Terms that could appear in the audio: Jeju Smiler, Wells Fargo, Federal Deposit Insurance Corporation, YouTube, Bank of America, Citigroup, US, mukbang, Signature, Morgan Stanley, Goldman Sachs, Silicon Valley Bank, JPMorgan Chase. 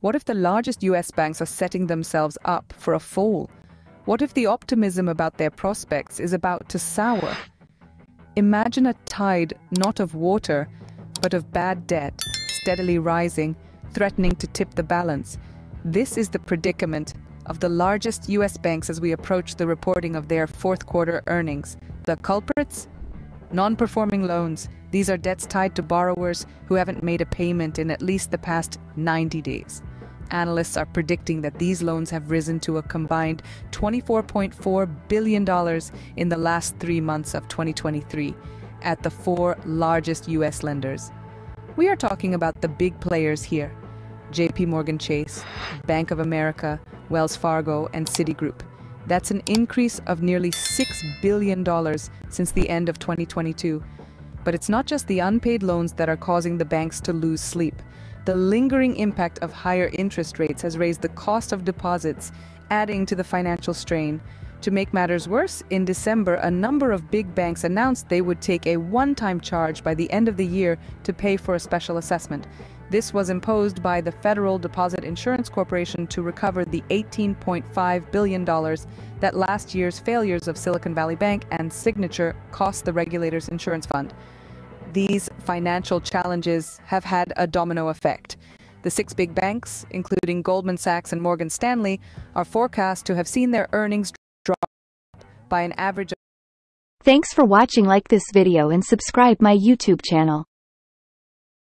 What if the largest US banks are setting themselves up for a fall? What if the optimism about their prospects is about to sour? Imagine a tide not of water, but of bad debt, steadily rising, threatening to tip the balance. This is the predicament of the largest US banks as we approach the reporting of their fourth quarter earnings. The culprits? Non-performing loans. These are debts tied to borrowers who haven't made a payment in at least the past 90 days. Analysts are predicting that these loans have risen to a combined $24.4 billion in the last 3 months of 2023 at the four largest U.S. lenders. We are talking about the big players here: JPMorgan Chase, Bank of America, Wells Fargo, and Citigroup. That's an increase of nearly $6 billion since the end of 2022. But it's not just the unpaid loans that are causing the banks to lose sleep. The lingering impact of higher interest rates has raised the cost of deposits, adding to the financial strain. To make matters worse, in December, a number of big banks announced they would take a one-time charge by the end of the year to pay for a special assessment. This was imposed by the Federal Deposit Insurance Corporation to recover the $18.5 billion that last year's failures of Silicon Valley Bank and Signature cost the regulator's insurance fund. These financial challenges have had a domino effect. The six big banks, including Goldman Sachs and Morgan Stanley, are forecast to have seen their earnings drop by an average of. Thanks for watching. Like this video and subscribe my YouTube channel.